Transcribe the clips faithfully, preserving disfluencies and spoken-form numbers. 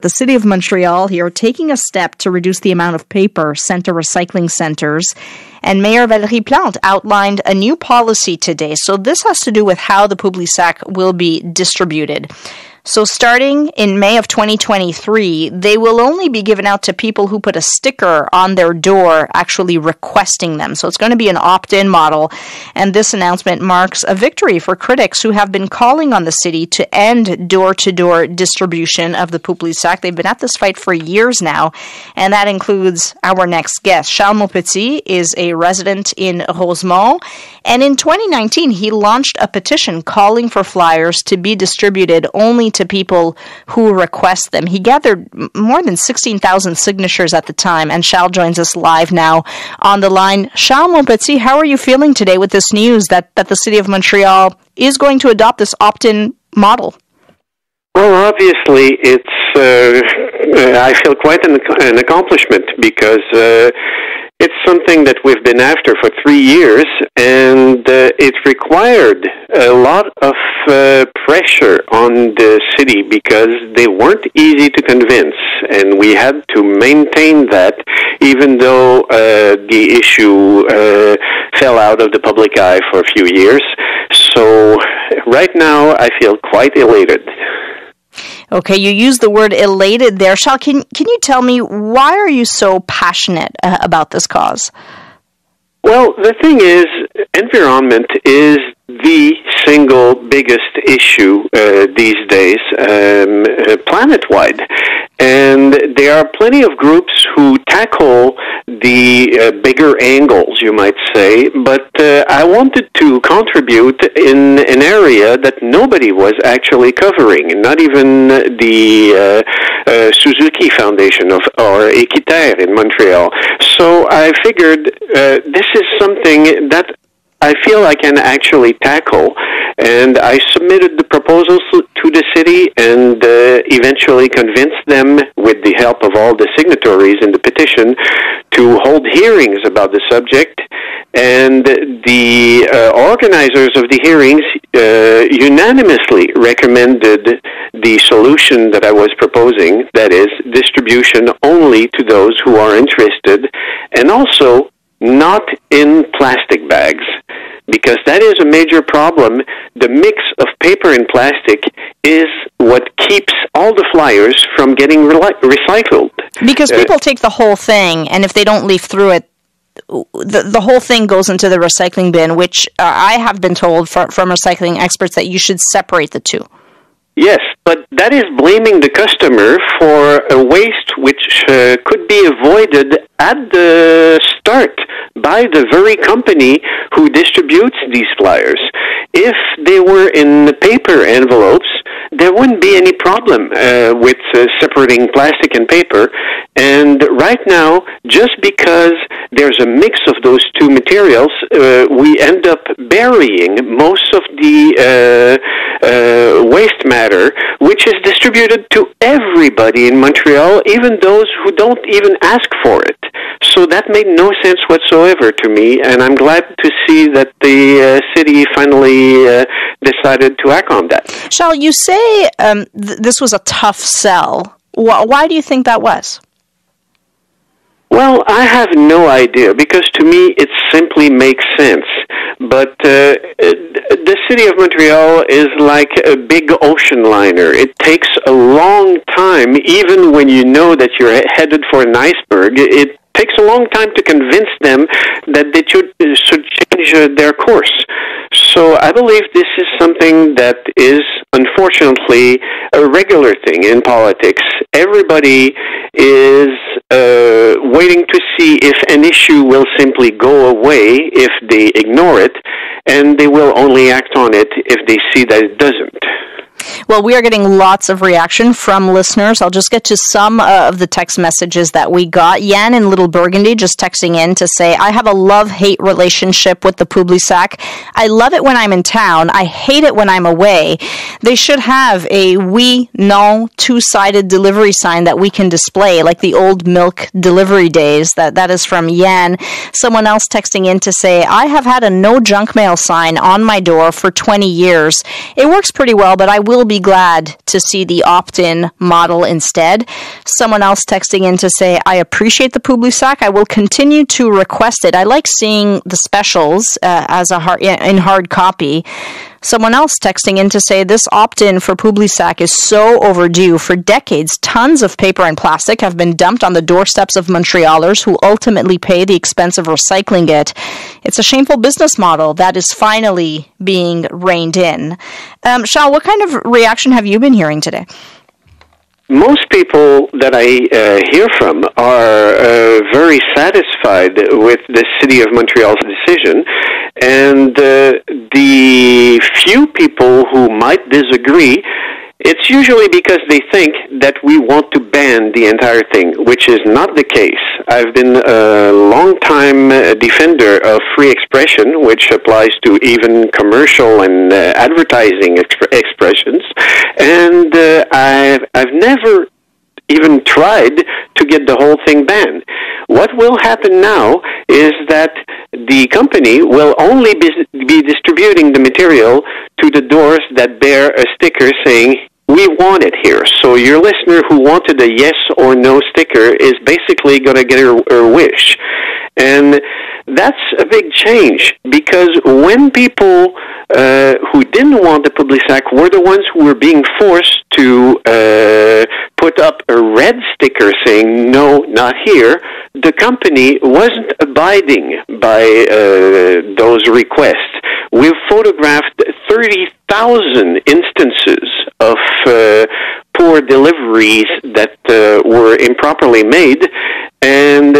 The city of Montreal here taking a step to reduce the amount of paper sent to recycling centers. And Mayor Valérie Plante outlined a new policy today. So this has to do with how the Publisac will be distributed. So starting in May of twenty twenty-three, they will only be given out to people who put a sticker on their door actually requesting them. So it's going to be an opt-in model. And this announcement marks a victory for critics who have been calling on the city to end door-to-door distribution of the Publisac. They've been at this fight for years now. And that includes our next guest. Charles Montpetit is a resident in Rosemont. And in twenty nineteen, he launched a petition calling for flyers to be distributed only to people who request them. He gathered more than sixteen thousand signatures at the time, and Charles joins us live now on the line. Charles Montpetit, how are you feeling today with this news that, that the city of Montreal is going to adopt this opt-in model? Well, obviously, it's uh, I feel quite an, an accomplishment because uh, it's something that we've been after for three years, and uh, it required a lot of uh, pressure on the city because they weren't easy to convince, and we had to maintain that even though uh, the issue uh, fell out of the public eye for a few years. So right now, I feel quite elated. Okay, you used the word elated there. Charles, can, can you tell me why are you so passionate uh, about this cause? Well, the thing is, environment is the single biggest issue uh, these days, um, uh, planet-wide. And there are plenty of groups who tackle the uh, bigger angles, you might say, but uh, I wanted to contribute in an area that nobody was actually covering, not even the uh, uh, Suzuki Foundation of, or Équitaire in Montreal. So I figured uh, this is something that I feel I can actually tackle, and I submitted the proposals to the city and uh, eventually convinced them, with the help of all the signatories in the petition, to hold hearings about the subject, and the uh, organizers of the hearings uh, unanimously recommended the solution that I was proposing, that is, distribution only to those who are interested, and also not in plastic bags, because that is a major problem. The mix of paper and plastic is what keeps all the flyers from getting re- recycled. Because people uh, take the whole thing, and if they don't leaf through it, the, the whole thing goes into the recycling bin, which uh, I have been told for, from recycling experts that you should separate the two. Yes, but that is blaming the customer for a waste which uh, could be avoided at the start by the very company who distributes these flyers. If they were in paper envelopes, there wouldn't be any problem uh, with uh, separating plastic and paper. And right now, just because there's a mix of those two materials, uh, we end up burying most of the uh, uh, waste matter, which is distributed to everybody in Montreal, even those who don't even ask for it. So that made no sense whatsoever to me, and I'm glad to see that the uh, city finally uh, decided to act on that. Charles, you say um, th- this was a tough sell. Wh- why do you think that was? Well, I have no idea, because to me it simply makes sense. But uh, the city of Montreal is like a big ocean liner. It takes a long time, even when you know that you're headed for an iceberg. It takes a long time to convince them that they should, should change uh, their course. So I believe this is something that is, unfortunately, a regular thing in politics. Everybody is uh, waiting to see if an issue will simply go away if they ignore it, and they will only act on it if they see that it doesn't. Well, we are getting lots of reaction from listeners. I'll just get to some uh, of the text messages that we got. Yan in Little Burgundy just texting in to say, I have a love-hate relationship with the Publisac. I love it when I'm in town. I hate it when I'm away. They should have a oui, non, two-sided delivery sign that we can display, like the old milk delivery days. That That is from Yan. Someone else texting in to say, I have had a no junk mail sign on my door for twenty years. It works pretty well, but I will will be glad to see the opt-in model instead. Someone else texting in to say, I appreciate the Publisac. I will continue to request it. I like seeing the specials uh, as a hard, in hard copy. Someone else texting in to say, this opt-in for Publisac is so overdue. For decades, tons of paper and plastic have been dumped on the doorsteps of Montrealers who ultimately pay the expense of recycling it. It's a shameful business model that is finally being reined in. Um, Charles, what kind of reaction have you been hearing today? Most people that I uh, hear from are uh, very satisfied with the City of Montreal's decision, and uh, the few people who might disagree, it's usually because they think that we want to ban the entire thing, which is not the case. I've been a long-time defender of free expression, which applies to even commercial and uh, advertising exp- expressions, and uh, I've, I've never even tried to get the whole thing banned. What will happen now is that the company will only be, be distributing the material to the doors that bear a sticker saying, we want it here. So your listener who wanted a yes or no sticker is basically going to get her, her wish. And that's a big change, because when people uh, who didn't want the Publisac were the ones who were being forced to uh, put up a red sticker saying, no, not here, the company wasn't abiding by uh, those requests. We've photographed thirty thousand instances of uh, poor deliveries that uh, were improperly made, and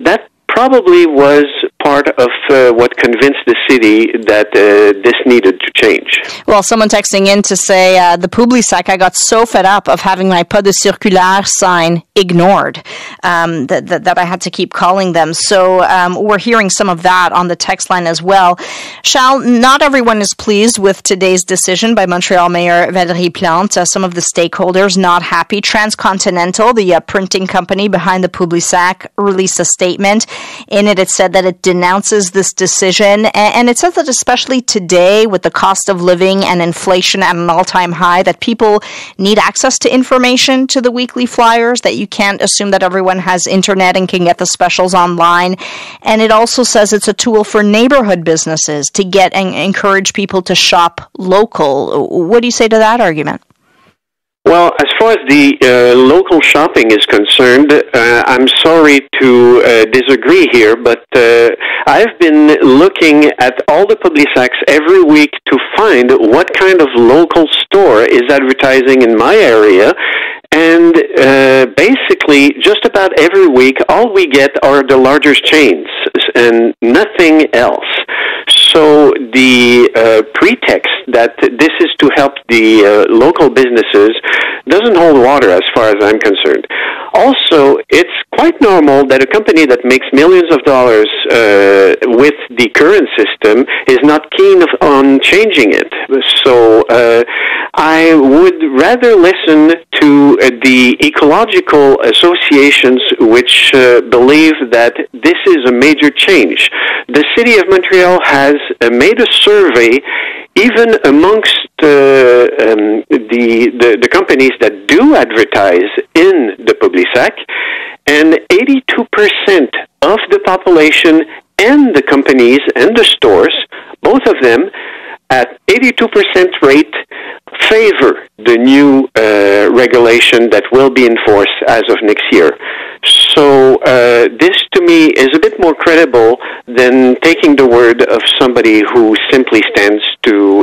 that probably was part of uh, what convinced the city that uh, this needed to change. Well, someone texting in to say, uh, the Publisac, I got so fed up of having my pas de circulaire sign ignored um, that, that, that I had to keep calling them. So um, we're hearing some of that on the text line as well. Charles, not everyone is pleased with today's decision by Montreal Mayor Valérie Plante. Uh, some of the stakeholders not happy. Transcontinental, the uh, printing company behind the Publisac, released a statement. In it, it said that it denounces this decision, and it says that especially today, with the cost of living and inflation at an all-time high, that people need access to information, to the weekly flyers, that you can't assume that everyone has internet and can get the specials online. And it also says it's a tool for neighborhood businesses to get and encourage people to shop local. What do you say to that argument? Well, as far as the uh, local shopping is concerned, uh, I'm sorry to uh, disagree here, but uh, I've been looking at all the Publisacs every week to find what kind of local store is advertising in my area, and uh, basically just about every week all we get are the largest chains and nothing else. So the uh, pretext that this is to help the uh, local businesses doesn't hold water as far as I'm concerned. Also, it's quite normal that a company that makes millions of dollars uh, with the current system is not keen of, on changing it. So uh, I would rather listen to uh, the ecological associations which uh, believe that this is a major change. The City of Montreal has uh, made a survey even amongst uh, um, the, the, the companies that do advertise in the Publisac, and eighty-two percent of the population and the companies and the stores, both of them, at eighty-two percent rate, favor the new uh, regulation that will be enforced as of next year. So uh, this, to me, is a bit more credible than taking the word of somebody who simply stands to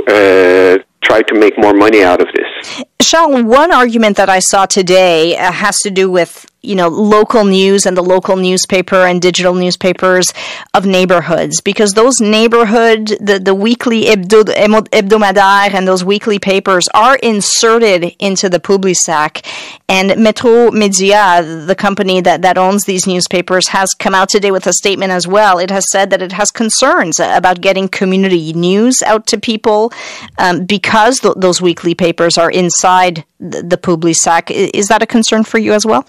uh, try to make more money out of this. Charles, one argument that I saw today uh, has to do with, you know, local news and the local newspaper and digital newspapers of neighborhoods, because those neighborhood, the, the weekly hebdo, hebdomadaire and those weekly papers are inserted into the Publisac. And Metromedia, the company that, that owns these newspapers, has come out today with a statement as well. It has said that it has concerns about getting community news out to people um, because th- those weekly papers are inside the, the Publisac. Is that a concern for you as well?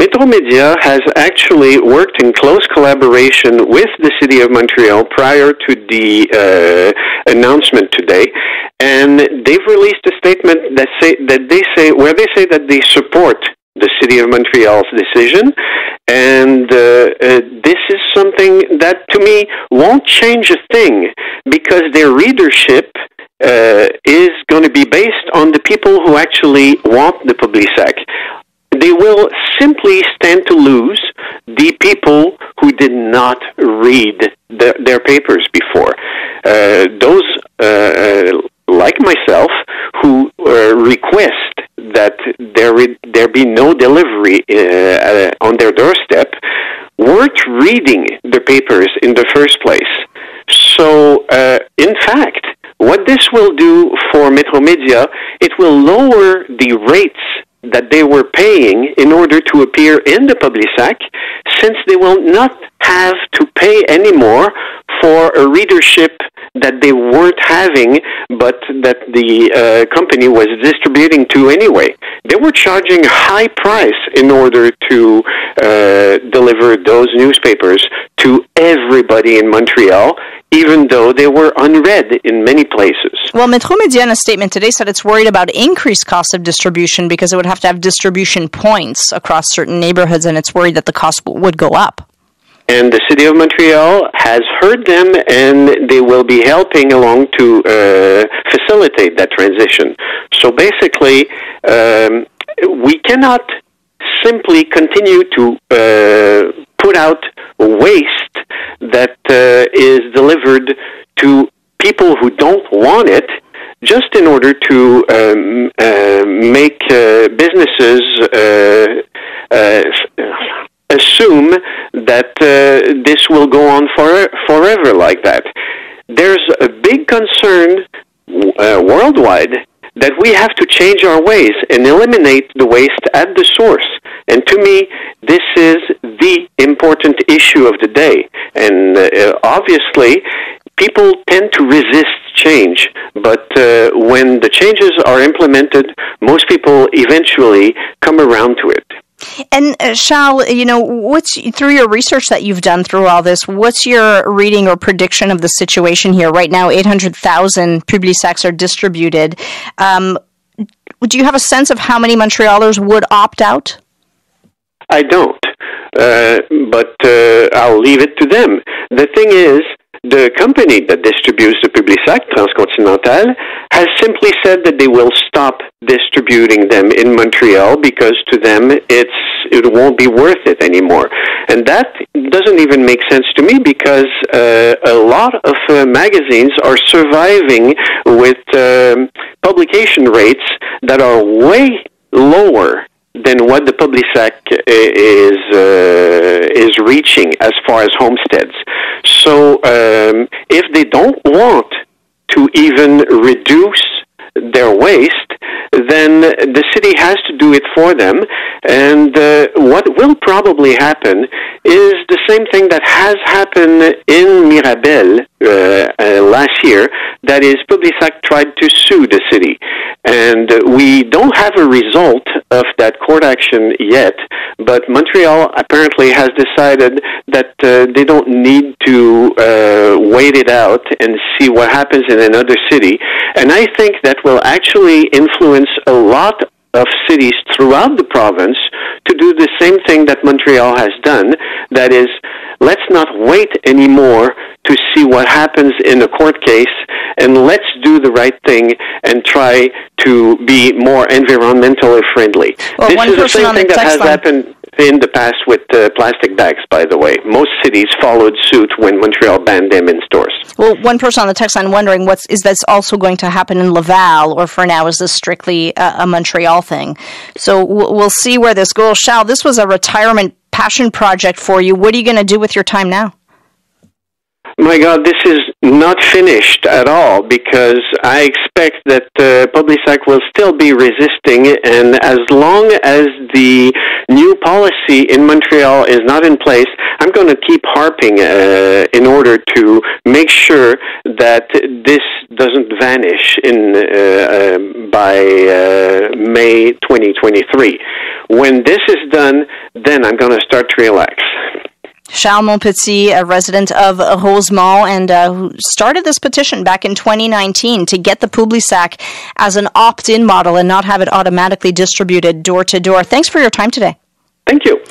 Metromedia has actually worked in close collaboration with the City of Montreal prior to the uh, announcement today, and they've released a statement that say that they say where they say that they support the City of Montreal's decision, and uh, uh, this is something that to me won't change a thing, because their readership uh, is going to be based on the people who actually want the Publisac. They will simply stand to lose the people who did not read the, their papers before. Uh, those, uh, like myself, who uh, request that there, there be no delivery uh, on their doorstep, weren't reading the papers in the first place. So, uh, in fact, what this will do for Metromedia, it will lower the rates that they were paying in order to appear in the Publisac, since they will not have to pay anymore for a readership that they weren't having, but that the uh, company was distributing to anyway. They were charging a high price in order to uh, deliver those newspapers to everybody in Montreal, even though they were unread in many places. Well, Metromedia in a statement today said it's worried about increased cost of distribution because it would have to have distribution points across certain neighborhoods, and it's worried that the cost would go up. And the City of Montreal has heard them, and they will be helping along to uh, facilitate that transition. So basically, um, we cannot simply continue to uh, put out waste that uh, is delivered to people who don't want it, just in order to um, uh, make uh, businesses uh, uh, assume that uh, this will go on for, forever like that. There's a big concern uh, worldwide that we have to change our ways and eliminate the waste at the source. And to me, this is the important issue of the day. And uh, obviously, people tend to resist change, but uh, when the changes are implemented, most people eventually come around to it. And uh, Charles, you know, what's through your research that you've done through all this, what's your reading or prediction of the situation here? Right now, eight hundred thousand Publisacs are distributed. Um, do you have a sense of how many Montrealers would opt out? I don't, uh, but uh, I'll leave it to them. The thing is, the company that distributes the Publisac, Transcontinental, has simply said that they will stop distributing them in Montreal because to them it's it won't be worth it anymore. And that doesn't even make sense to me, because uh, a lot of uh, magazines are surviving with um, publication rates that are way lower than what the Publisac is uh, is reaching as far as homesteads. So um, if they don't want to even reduce their waste, then the city has to do it for them. And uh, what will probably happen is the same thing that has happened in Mirabel uh, uh, last year, that is, Publisac tried to sue the city. And uh, we don't have a result of that court action yet, but Montreal apparently has decided that uh, they don't need to uh, wait it out and see what happens in another city. And I think that will actually influence a lot of cities throughout the province to do the same thing that Montreal has done. That is, let's not wait anymore to see what happens in a court case, and let's do the right thing and try to be more environmentally friendly. Well, this is the same thing that has happened in the past with uh, plastic bags, by the way. Most cities followed suit when Montreal banned them in stores. Well, one person on the text line wondering, what's, is this also going to happen in Laval, or for now is this strictly a, a Montreal thing? So we'll, we'll see where this goes. Charles, this was a retirement passion project for you. What are you going to do with your time now? My God, this is Not finished at all, because I expect that uh, Publisac will still be resisting, and as long as the new policy in Montreal is not in place, I'm going to keep harping uh, in order to make sure that this doesn't vanish in uh, uh, by uh, May twenty twenty-three. When this is done, then I'm going to start to relax. Charles Montpetit, a resident of Rosemont, and uh, who started this petition back in twenty nineteen to get the Publisac as an opt-in model and not have it automatically distributed door-to-door. Thanks for your time today. Thank you.